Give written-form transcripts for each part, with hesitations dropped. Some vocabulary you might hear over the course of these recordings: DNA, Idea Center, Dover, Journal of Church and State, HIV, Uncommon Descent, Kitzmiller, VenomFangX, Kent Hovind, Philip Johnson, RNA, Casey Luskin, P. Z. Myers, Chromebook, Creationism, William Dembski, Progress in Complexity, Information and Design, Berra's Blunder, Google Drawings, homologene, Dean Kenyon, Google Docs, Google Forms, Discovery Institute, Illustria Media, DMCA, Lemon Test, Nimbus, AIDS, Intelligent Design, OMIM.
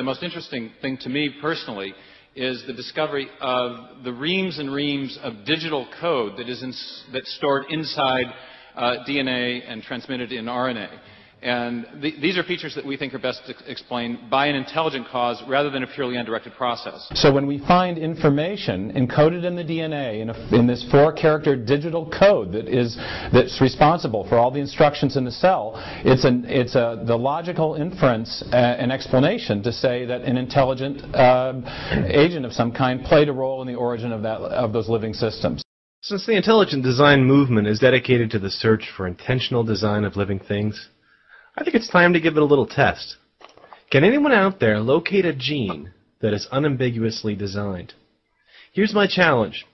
the most interesting thing to me personally is the discovery of the reams and reams of digital code that is that's stored inside DNA and transmitted in RNA. And these are features that we think are best explained by an intelligent cause rather than a purely undirected process. So when we find information encoded in the DNA in this four-character digital code that's responsible for all the instructions in the cell, the logical inference and explanation to say that an intelligent agent of some kind played a role in the origin of those living systems. Since the intelligent design movement is dedicated to the search for intentional design of living things, I think it's time to give it a little test. Can anyone out there locate a gene that is unambiguously designed? Here's my challenge.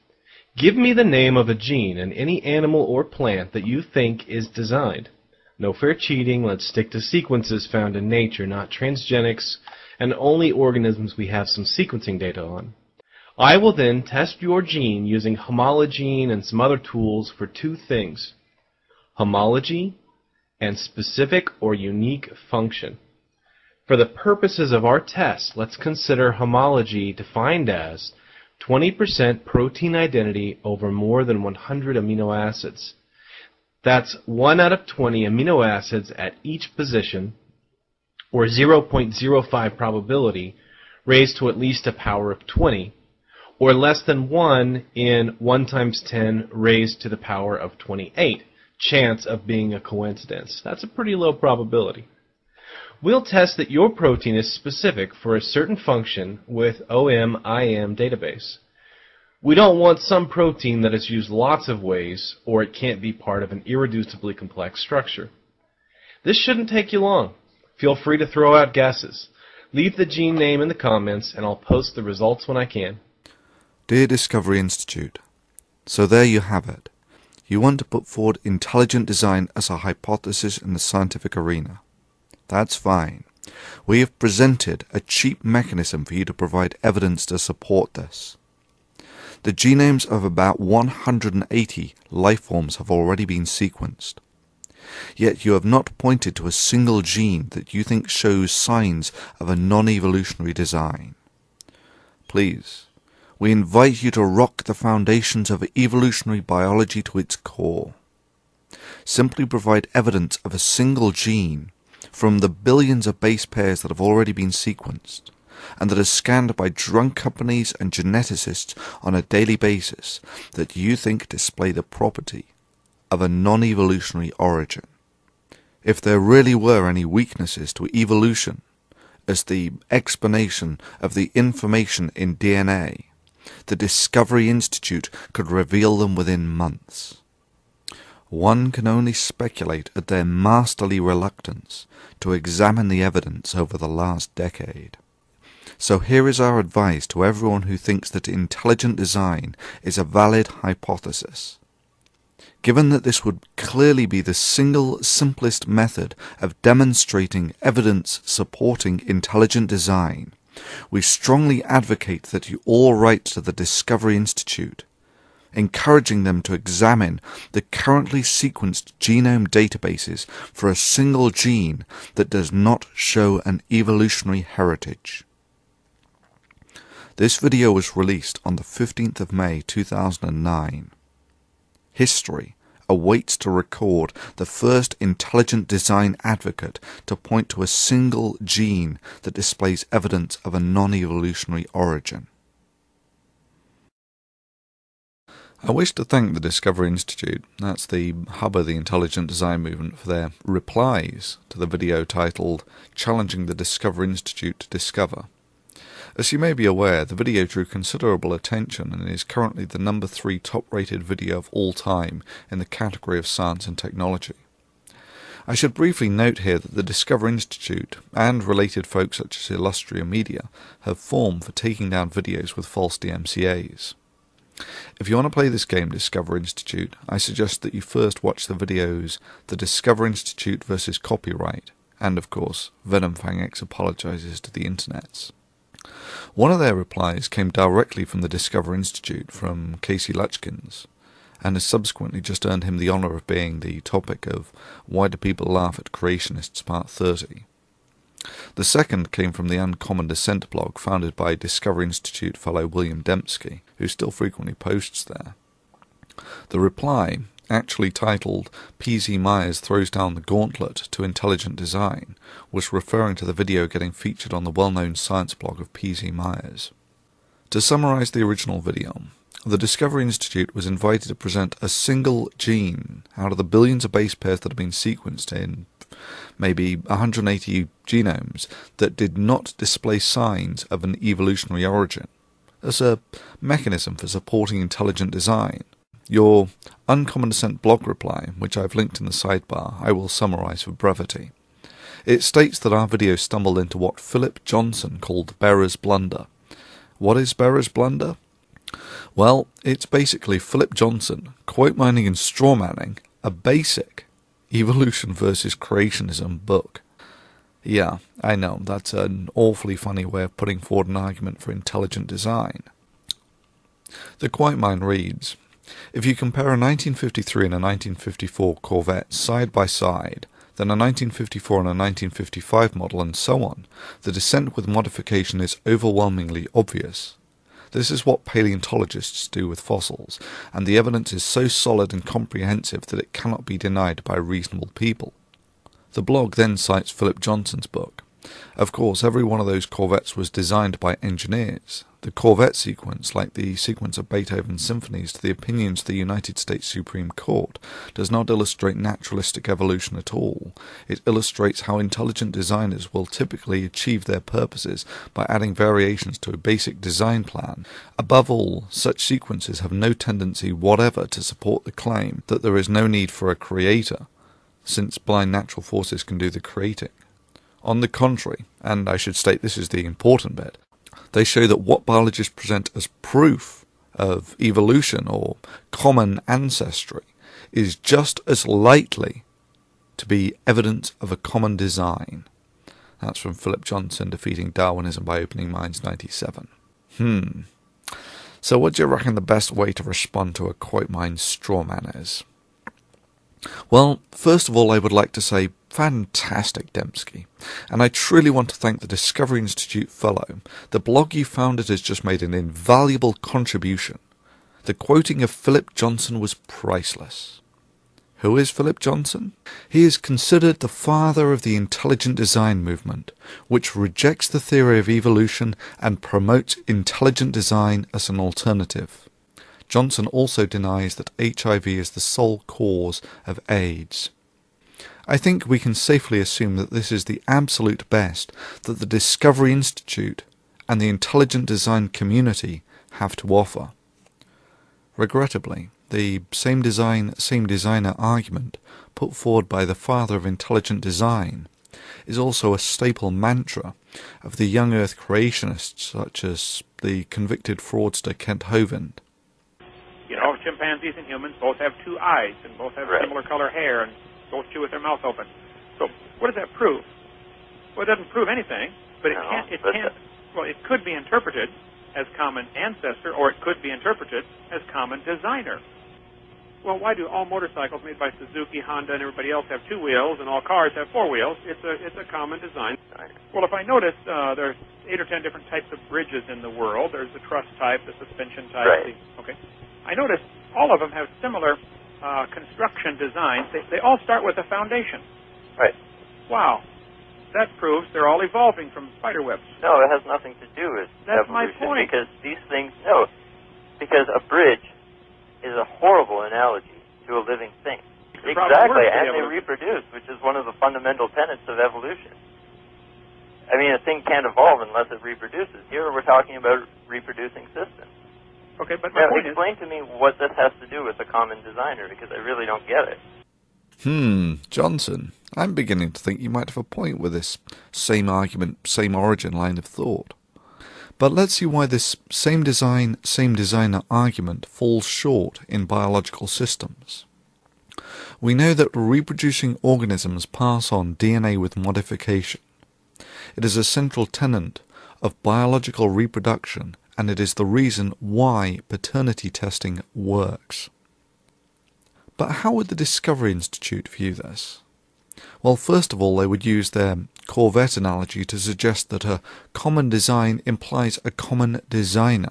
Give me the name of a gene in any animal or plant that you think is designed. No fair cheating, let's stick to sequences found in nature, not transgenics, and only organisms we have some sequencing data on. I will then test your gene using homologene and some other tools for two things: homology and specific or unique function. For the purposes of our test, let's consider homology defined as 20% protein identity over more than 100 amino acids. That's 1 out of 20 amino acids at each position, or 0.05 probability raised to at least a power of 20, or less than 1 in 1 times 10 raised to the power of 28. Chance of being a coincidence. That's a pretty low probability. We'll test that your protein is specific for a certain function with OMIM database. We don't want some protein that is used lots of ways, or it can't be part of an irreducibly complex structure. This shouldn't take you long. Feel free to throw out guesses. Leave the gene name in the comments and I'll post the results when I can. Dear Discovery Institute, so there you have it. You want to put forward intelligent design as a hypothesis in the scientific arena. That's fine. We have presented a cheap mechanism for you to provide evidence to support this. The genomes of about 180 life forms have already been sequenced. Yet you have not pointed to a single gene that you think shows signs of a non-evolutionary design. Please, we invite you to rock the foundations of evolutionary biology to its core. Simply provide evidence of a single gene from the billions of base pairs that have already been sequenced and that are scanned by drug companies and geneticists on a daily basis that you think display the property of a non-evolutionary origin. If there really were any weaknesses to evolution as the explanation of the information in DNA, the Discovery Institute could reveal them within months. One can only speculate at their masterly reluctance to examine the evidence over the last decade. So here is our advice to everyone who thinks that intelligent design is a valid hypothesis. Given that this would clearly be the single simplest method of demonstrating evidence supporting intelligent design, we strongly advocate that you all write to the Discovery Institute, encouraging them to examine the currently sequenced genome databases for a single gene that does not show an evolutionary heritage. This video was released on the 15th of May 2009. History awaits to record the first intelligent design advocate to point to a single gene that displays evidence of a non-evolutionary origin. I wish to thank the Discovery Institute, that's the hub of the intelligent design movement, for their replies to the video titled "Challenging the Discovery Institute to Discover." As you may be aware, the video drew considerable attention and is currently the number 3 top-rated video of all time in the category of science and technology. I should briefly note here that the Discovery Institute and related folks such as Illustria Media have formed for taking down videos with false DMCAs. If you want to play this game, Discovery Institute, I suggest that you first watch the videos The Discovery Institute vs. Copyright and, of course, VenomFangX apologizes to the internets. One of their replies came directly from the Discovery Institute, from Casey Luskin, and has subsequently just earned him the honour of being the topic of Why Do People Laugh at Creationists Part 30. The second came from the Uncommon Descent blog founded by Discovery Institute fellow William Dembski, who still frequently posts there. The reply, actually titled P. Z. Myers Throws Down the Gauntlet to Intelligent Design, was referring to the video getting featured on the well-known science blog of P. Z. Myers. To summarize the original video, the Discovery Institute was invited to present a single gene out of the billions of base pairs that had been sequenced in maybe 180 genomes that did not display signs of an evolutionary origin, as a mechanism for supporting intelligent design. Your Uncommon Descent blog reply, which I've linked in the sidebar, I will summarize for brevity. It states that our video stumbled into what Philip Johnson called Berra's Blunder. What is Berra's Blunder? Well, it's basically Philip Johnson quote mining and straw manning a basic evolution versus creationism book. Yeah, I know, that's an awfully funny way of putting forward an argument for intelligent design. The quote mine reads, "If you compare a 1953 and a 1954 Corvette side by side, then a 1954 and a 1955 model and so on, the descent with modification is overwhelmingly obvious. This is what paleontologists do with fossils, and the evidence is so solid and comprehensive that it cannot be denied by reasonable people." The blog then cites Philip Johnson's book. Of course, every one of those Corvettes was designed by engineers. The Corvette sequence, like the sequence of Beethoven's symphonies to the opinions of the United States Supreme Court, does not illustrate naturalistic evolution at all. It illustrates how intelligent designers will typically achieve their purposes by adding variations to a basic design plan. Above all, such sequences have no tendency whatever to support the claim that there is no need for a creator, since blind natural forces can do the creating. On the contrary, and I should state this is the important bit, they show that what biologists present as proof of evolution or common ancestry is just as likely to be evidence of a common design. That's from Philip Johnson Defeating Darwinism by Opening Minds 97. So what do you reckon the best way to respond to a quote mine straw man is? Well, first of all, I would like to say fantastic, Dembski, and I truly want to thank the Discovery Institute fellow. The blog you founded has just made an invaluable contribution. The quoting of Philip Johnson was priceless. Who is Philip Johnson? He is considered the father of the intelligent design movement, which rejects the theory of evolution and promotes intelligent design as an alternative. Johnson also denies that HIV is the sole cause of AIDS. I think we can safely assume that this is the absolute best that the Discovery Institute and the intelligent design community have to offer. Regrettably, the same design, same designer argument put forward by the father of intelligent design is also a staple mantra of the young earth creationists such as the convicted fraudster Kent Hovind. You know, chimpanzees and humans both have two eyes and both have similar color hair and both chew with their mouth open. So what does that prove? Well, it doesn't prove anything, but it could be interpreted as common ancestor, or it could be interpreted as common designer. Well, why do all motorcycles made by Suzuki, Honda, and everybody else have two wheels, and all cars have four wheels? It's a common design. Well, if I notice, there's 8 or 10 different types of bridges in the world. There's the truss type, the suspension type. I noticed all of them have similar construction designs. They all start with a foundation. Wow. That proves they're all evolving from spider webs. No, it has nothing to do with evolution. That's my point. Because these things, because a bridge is a horrible analogy to a living thing. Exactly, and they reproduce, which is one of the fundamental tenets of evolution. I mean, a thing can't evolve unless it reproduces. Here we're talking about reproducing systems. Okay, but my point explain is, to me what this has to do with the common designer, because I really don't get it. Johnson, I'm beginning to think you might have a point with this same argument, same origin line of thought. But let's see why this same design, same designer argument falls short in biological systems. We know that reproducing organisms pass on DNA with modification. It is a central tenet of biological reproduction, and it is the reason why paternity testing works. But how would the Discovery Institute view this? Well, first of all, they would use their Corvette analogy to suggest that a common design implies a common designer.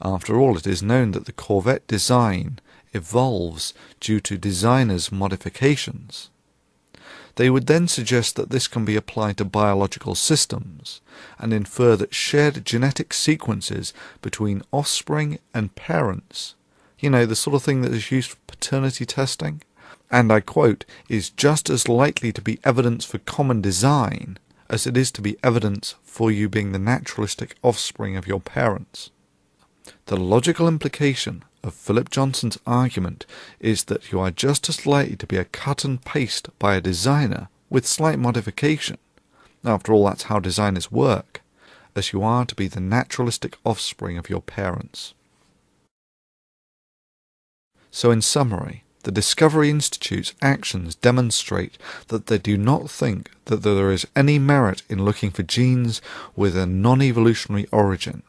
After all, it is known that the Corvette design evolves due to designers' modifications. They would then suggest that this can be applied to biological systems, and infer that shared genetic sequences between offspring and parents, you know, the sort of thing that is used for paternity testing, and I quote, is just as likely to be evidence for common design as it is to be evidence for you being the naturalistic offspring of your parents. The logical implication of Philip Johnson's argument is that you are just as likely to be a cut and paste by a designer with slight modification, after all that's how designers work, as you are to be the naturalistic offspring of your parents. So in summary, the Discovery Institute's actions demonstrate that they do not think that there is any merit in looking for genes with a non-evolutionary origin,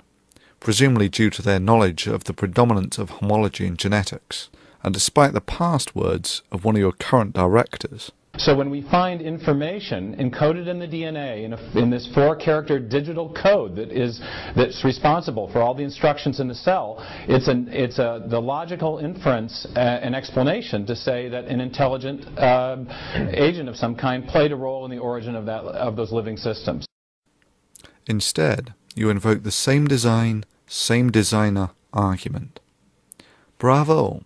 presumably due to their knowledge of the predominance of homologene genetics, and despite the past words of one of your current directors. So when we find information encoded in the DNA in this four-character digital code that's responsible for all the instructions in the cell, the logical inference and explanation to say that an intelligent agent of some kind played a role in the origin of those living systems. Instead, you invoke the same design, same designer argument. Bravo!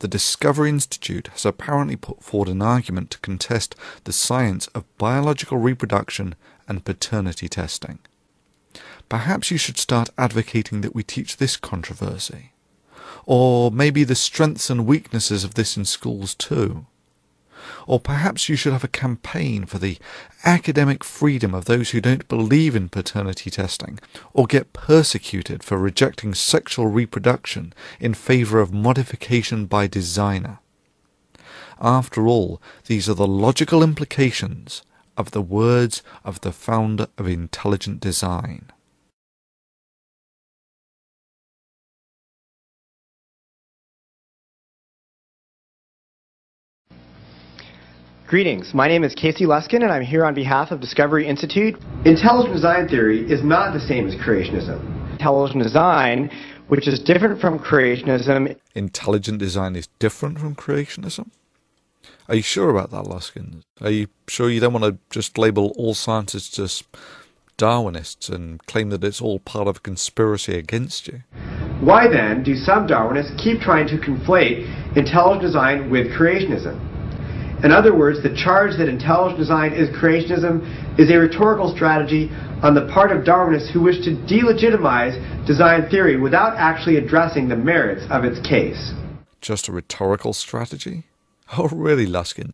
The Discovery Institute has apparently put forward an argument to contest the science of biological reproduction and paternity testing. Perhaps you should start advocating that we teach this controversy, or maybe the strengths and weaknesses of this in schools too. Or perhaps you should have a campaign for the academic freedom of those who don't believe in paternity testing, or get persecuted for rejecting sexual reproduction in favour of modification by designer. After all, these are the logical implications of the words of the founder of Intelligent Design. Greetings, my name is Casey Luskin and I'm here on behalf of Discovery Institute. Intelligent design theory is not the same as creationism. Intelligent design, which is different from creationism. Intelligent design is different from creationism? Are you sure about that, Luskin? Are you sure you don't want to just label all scientists as Darwinists and claim that it's all part of a conspiracy against you? Why then do some Darwinists keep trying to conflate intelligent design with creationism? In other words, the charge that intelligent design is creationism is a rhetorical strategy on the part of Darwinists who wish to delegitimize design theory without actually addressing the merits of its case. Just a rhetorical strategy? Oh, really, Luskin?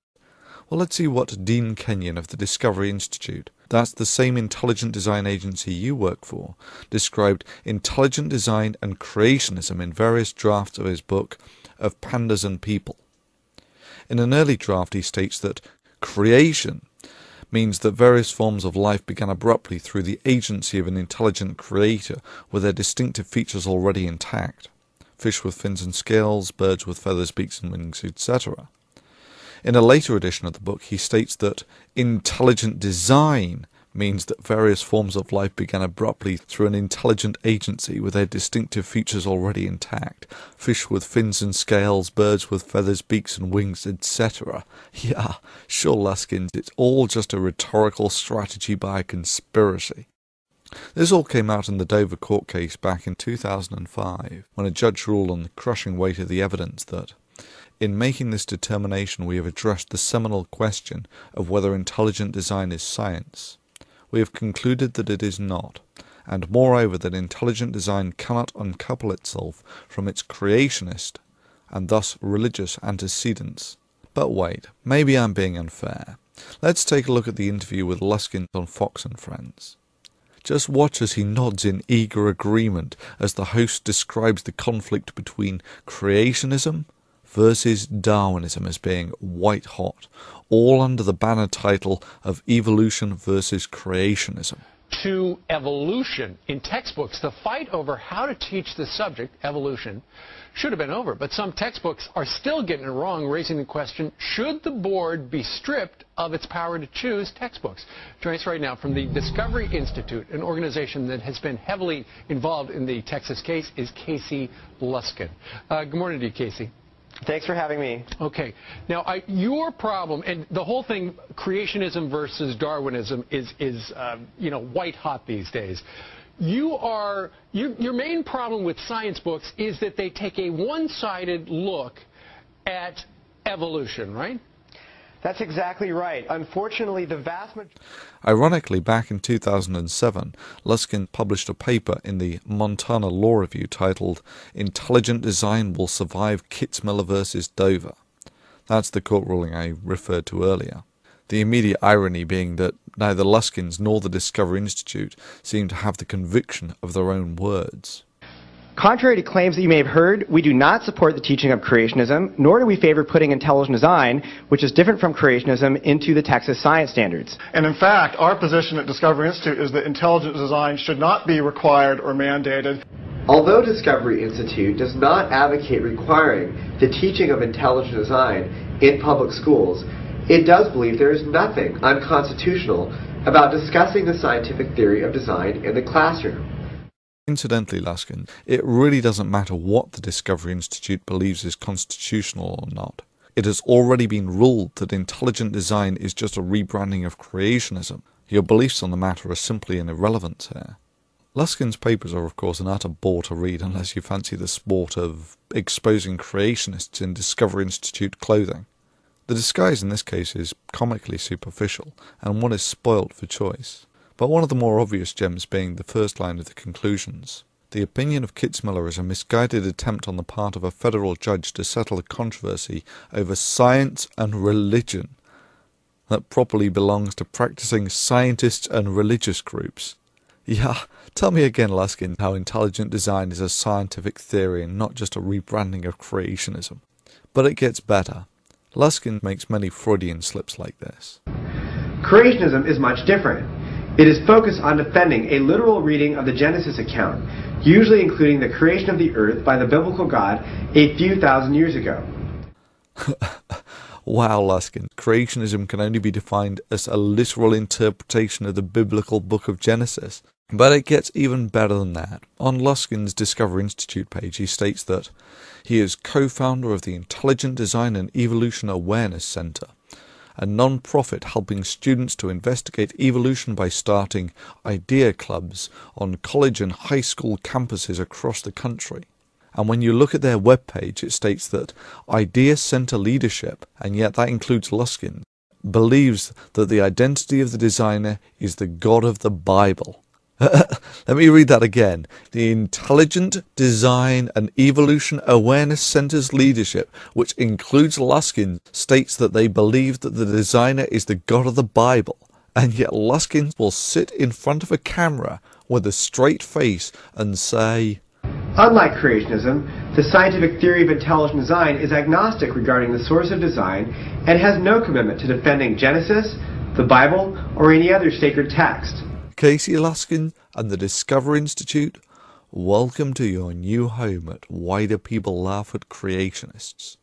Well, let's see what Dean Kenyon of the Discovery Institute, that's the same intelligent design agency you work for, described intelligent design and creationism in various drafts of his book Of Pandas and People. In an early draft he states that creation means that various forms of life began abruptly through the agency of an intelligent creator with their distinctive features already intact. Fish with fins and scales, birds with feathers, beaks and wings, etc. In a later edition of the book he states that intelligent design means that various forms of life began abruptly through an intelligent agency with their distinctive features already intact. Fish with fins and scales, birds with feathers, beaks and wings, etc. Yeah, sure, Luskin, it's all just a rhetorical strategy by a conspiracy. This all came out in the Dover court case back in 2005, when a judge ruled on the crushing weight of the evidence that in making this determination we have addressed the seminal question of whether intelligent design is science. We have concluded that it is not, and moreover that intelligent design cannot uncouple itself from its creationist and thus religious antecedents. But wait, maybe I'm being unfair. Let's take a look at the interview with Luskin on Fox and Friends. Just watch as he nods in eager agreement as the host describes the conflict between creationism versus Darwinism as being white hot, all under the banner title of evolution versus creationism. To evolution in textbooks, the fight over how to teach the subject, evolution, should have been over, but some textbooks are still getting it wrong, raising the question, should the board be stripped of its power to choose textbooks. Joining us right now from the Discovery Institute, an organization that has been heavily involved in the Texas case, is Casey Luskin. Good morning to you, Casey. Thanks for having me. Okay. Now, your problem, and the whole thing, creationism versus Darwinism, is white hot these days. Your main problem with science books is that they take a one-sided look at evolution, right? That's exactly right. Unfortunately, the vast majority... Ironically, back in 2007, Luskin published a paper in the Montana Law Review titled "Intelligent Design Will Survive Kitzmiller versus Dover." That's the court ruling I referred to earlier. The immediate irony being that neither Luskins nor the Discovery Institute seem to have the conviction of their own words. Contrary to claims that you may have heard, we do not support the teaching of creationism, nor do we favor putting intelligent design, which is different from creationism, into the Texas science standards. And in fact, our position at Discovery Institute is that intelligent design should not be required or mandated. Although Discovery Institute does not advocate requiring the teaching of intelligent design in public schools, it does believe there is nothing unconstitutional about discussing the scientific theory of design in the classroom. Incidentally, Luskin, it really doesn't matter what the Discovery Institute believes is constitutional or not. It has already been ruled that intelligent design is just a rebranding of creationism. Your beliefs on the matter are simply an irrelevance here. Luskin's papers are, of course, an utter bore to read unless you fancy the sport of exposing creationists in Discovery Institute clothing. The disguise in this case is comically superficial, and one is spoilt for choice, but one of the more obvious gems being the first line of the conclusions. The opinion of Kitzmiller is a misguided attempt on the part of a federal judge to settle a controversy over science and religion that properly belongs to practicing scientists and religious groups. Yeah, tell me again, Luskin, how intelligent design is a scientific theory and not just a rebranding of creationism. But it gets better. Luskin makes many Freudian slips like this. Creationism is much different. It is focused on defending a literal reading of the Genesis account, usually including the creation of the earth by the biblical God a few thousand years ago. Wow, Luskin. Creationism can only be defined as a literal interpretation of the biblical book of Genesis. But it gets even better than that. On Luskin's Discovery Institute page, he states that he is co-founder of the Intelligent Design and Evolution Awareness Center, a non-profit helping students to investigate evolution by starting idea clubs on college and high school campuses across the country. And when you look at their webpage, it states that Idea Center leadership, and yet that includes Luskin, believes that the identity of the designer is the God of the Bible. Let me read that again. The Intelligent Design and Evolution Awareness Center's leadership, which includes Luskin, states that they believe that the designer is the God of the Bible, and yet Luskin will sit in front of a camera with a straight face and say, unlike creationism, the scientific theory of intelligent design is agnostic regarding the source of design and has no commitment to defending Genesis, the Bible, or any other sacred text. Casey Luskin and the Discovery Institute, welcome to your new home at Why Do People Laugh at Creationists?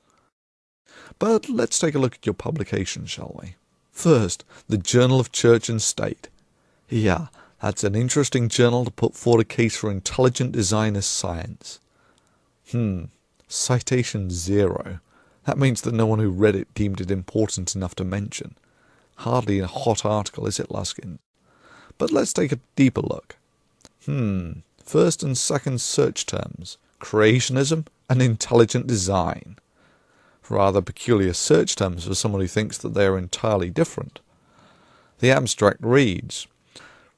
But let's take a look at your publication, shall we? First, the Journal of Church and State. Yeah, that's an interesting journal to put forward a case for intelligent design as science. Citation 0. That means that no one who read it deemed it important enough to mention. Hardly a hot article, is it, Luskin? But let's take a deeper look. First and second search terms, creationism and intelligent design. Rather peculiar search terms for someone who thinks that they are entirely different. The abstract reads,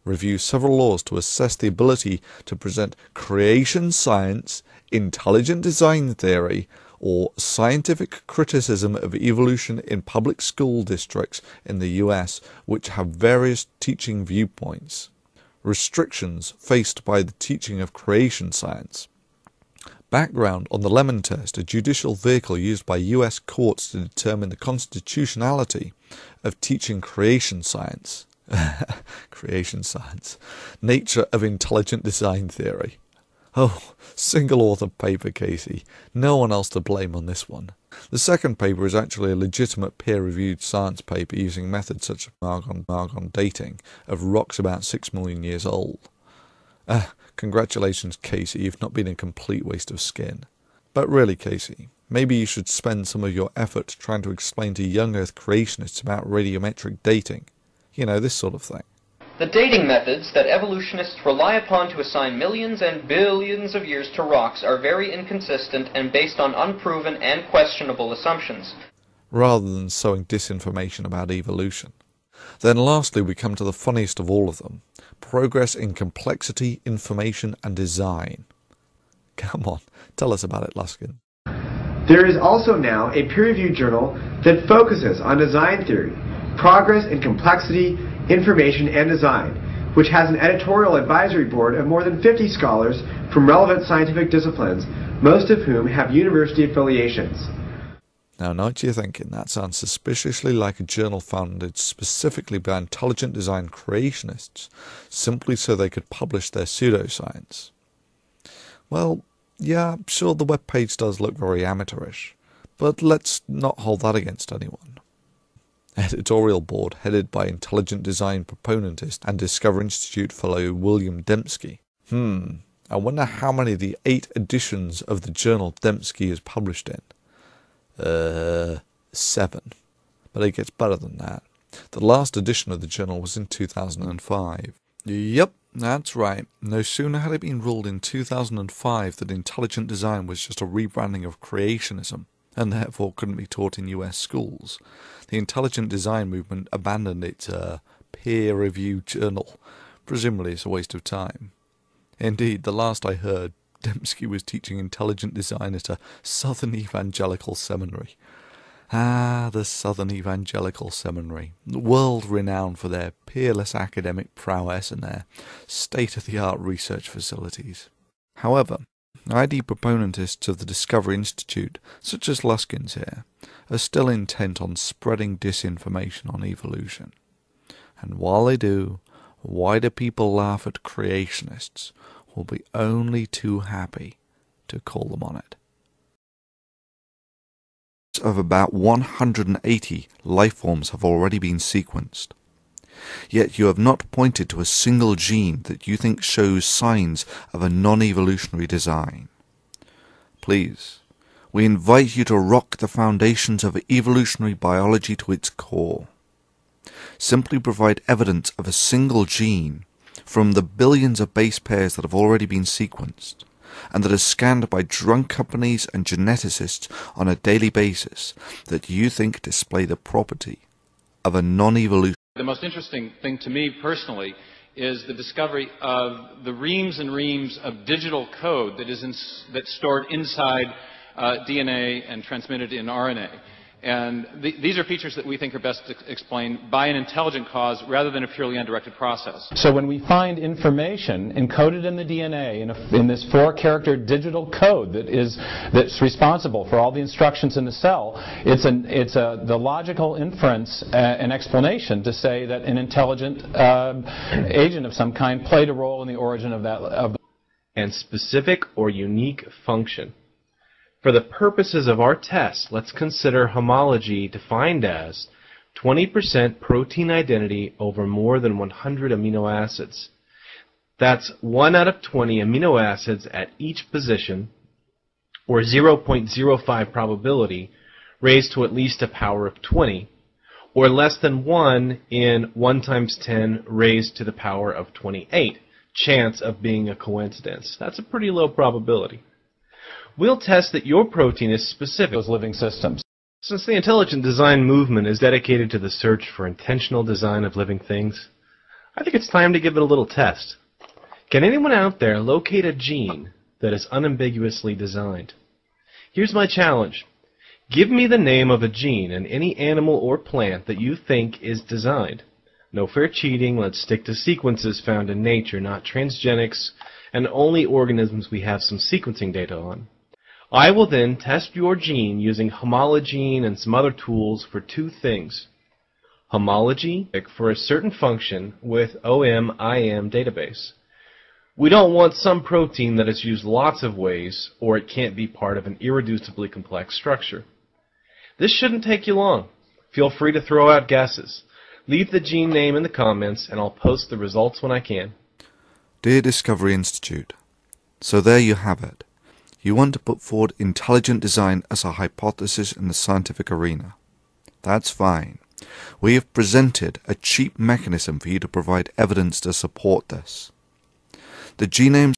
review several laws to assess the ability to present creation science, intelligent design theory, or scientific criticism of evolution in public school districts in the US which have various teaching viewpoints. Restrictions faced by the teaching of creation science. Background on the Lemon Test, a judicial vehicle used by US courts to determine the constitutionality of teaching creation science. Nature of intelligent design theory. Oh, single author paper, Casey. No one else to blame on this one. The second paper is actually a legitimate peer-reviewed science paper using methods such as Argon dating of rocks about 6 million years old. Congratulations, Casey, you've not been a complete waste of skin. But really, Casey, maybe you should spend some of your effort trying to explain to young Earth creationists about radiometric dating. You know, this sort of thing. The dating methods that evolutionists rely upon to assign millions and billions of years to rocks are very inconsistent and based on unproven and questionable assumptions. Rather than sowing disinformation about evolution. Then lastly, we come to the funniest of all of them. Progress in Complexity, Information and Design. Come on, tell us about it, Luskin. There is also now a peer-reviewed journal that focuses on design theory, Progress in Complexity, Information and Design, which has an editorial advisory board of more than 50 scholars from relevant scientific disciplines, most of whom have university affiliations. Now, I know what you're thinking. That sounds suspiciously like a journal founded specifically by intelligent design creationists, simply so they could publish their pseudoscience. Well, yeah, I'm sure the webpage does look very amateurish, but let's not hold that against anyone. Editorial board headed by intelligent design proponentist and Discovery Institute fellow William Dembski. I wonder how many of the 8 editions of the journal Dembski is published in. 7. But it gets better than that. The last edition of the journal was in 2005. Yep, that's right. No sooner had it been ruled in 2005 that intelligent design was just a rebranding of creationism, and therefore couldn't be taught in US schools, the intelligent design movement abandoned its peer-reviewed journal. Presumably it's a waste of time. Indeed, the last I heard, Dembski was teaching intelligent design at a Southern Evangelical Seminary. Ah, the Southern Evangelical Seminary, world-renowned for their peerless academic prowess and their state-of-the-art research facilities. However, ID proponentists of the Discovery Institute, such as Luskin's here, are still intent on spreading disinformation on evolution. And while they do, why do people laugh at creationists will be only too happy to call them on it. Of about 180 life forms have already been sequenced. Yet you have not pointed to a single gene that you think shows signs of a non-evolutionary design. Please, we invite you to rock the foundations of evolutionary biology to its core. Simply provide evidence of a single gene from the billions of base pairs that have already been sequenced, and that are scanned by drug companies and geneticists on a daily basis, that you think display the property of a non-evolutionary. The most interesting thing to me personally is the discovery of the reams and reams of digital code that is that's stored inside DNA and transmitted in RNA. And these are features that we think are best explained by an intelligent cause rather than a purely undirected process. So when we find information encoded in the DNA in this 4-character digital code that's responsible for all the instructions in the cell, the logical inference and explanation to say that an intelligent agent of some kind played a role in the origin of that. And specific or unique function. For the purposes of our test, let's consider homology defined as 20% protein identity over more than 100 amino acids. That's 1 out of 20 amino acids at each position, or 0.05 probability, raised to at least a power of 20, or less than 1 in 1 times 10 raised to the power of 28 chance of being a coincidence. That's a pretty low probability. We'll test that your protein is specific to those living systems. Since the intelligent design movement is dedicated to the search for intentional design of living things, I think it's time to give it a little test. Can anyone out there locate a gene that is unambiguously designed? Here's my challenge. Give me the name of a gene in any animal or plant that you think is designed. No fair cheating, let's stick to sequences found in nature, not transgenics, and only organisms we have some sequencing data on. I will then test your gene using homologene and some other tools for 2 things. Homology for a certain function with OMIM database. We don't want some protein that is used lots of ways, or it can't be part of an irreducibly complex structure. This shouldn't take you long. Feel free to throw out guesses. Leave the gene name in the comments, and I'll post the results when I can. Dear Discovery Institute, so there you have it. You want to put forward intelligent design as a hypothesis in the scientific arena. That's fine. We have presented a cheap mechanism for you to provide evidence to support this. The genomes